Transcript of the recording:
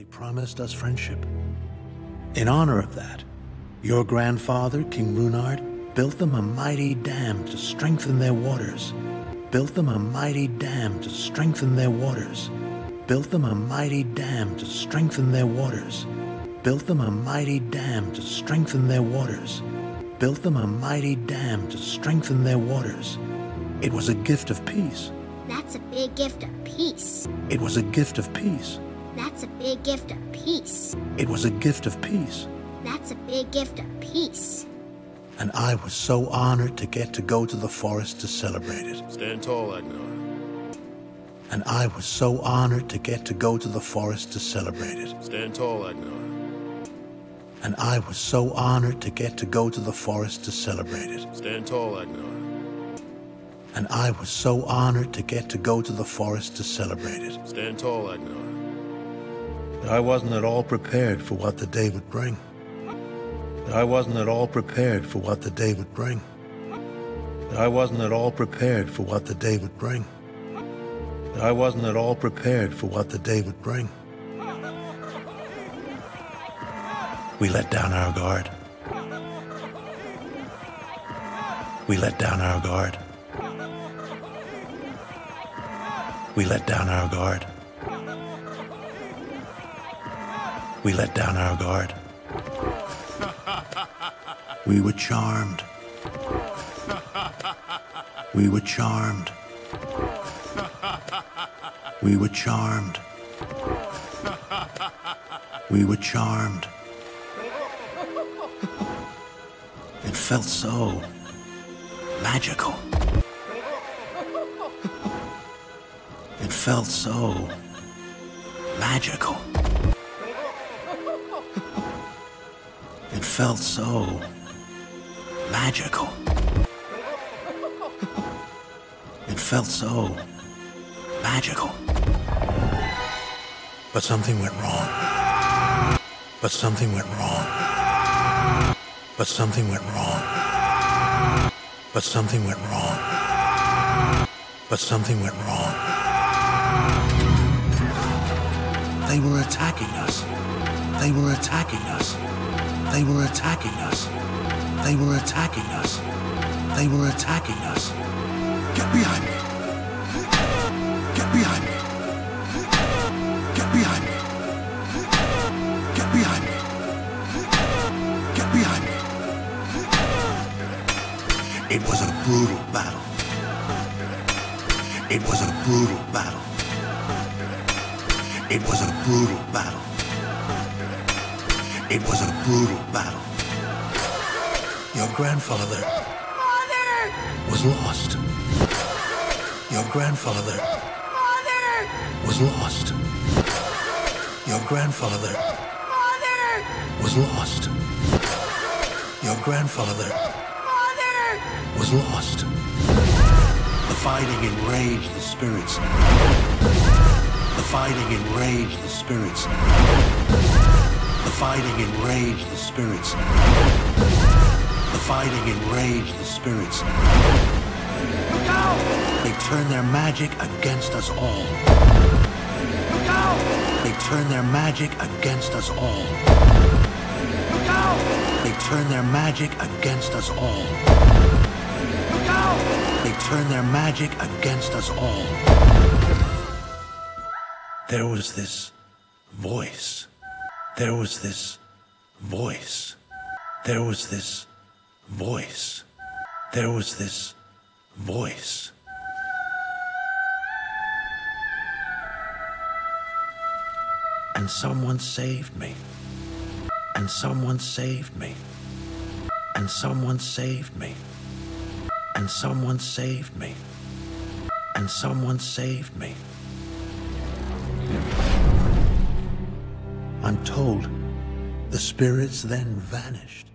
They promised us friendship. In honor of that, your grandfather, King Runeard, built them a mighty dam to strengthen their waters. It was a gift of peace. That's a big gift of peace. And I was so honored to get to go to the forest to celebrate it. Stand tall, Agnarr. And I was so honored to get to go to the forest to celebrate it. Stand tall, Agnarr. And I was so honored to get to go to the forest to celebrate it. Stand tall, Agnarr. But I wasn't at all prepared for what the day would bring. We let down our guard. We were charmed. It felt so magical. But something went wrong. They were attacking us. Get behind me. It was a brutal battle. Your grandfather was lost. The fighting enraged the spirits. They turned their magic against us all. There was this voice. And someone saved me. I'm told the spirits then vanished.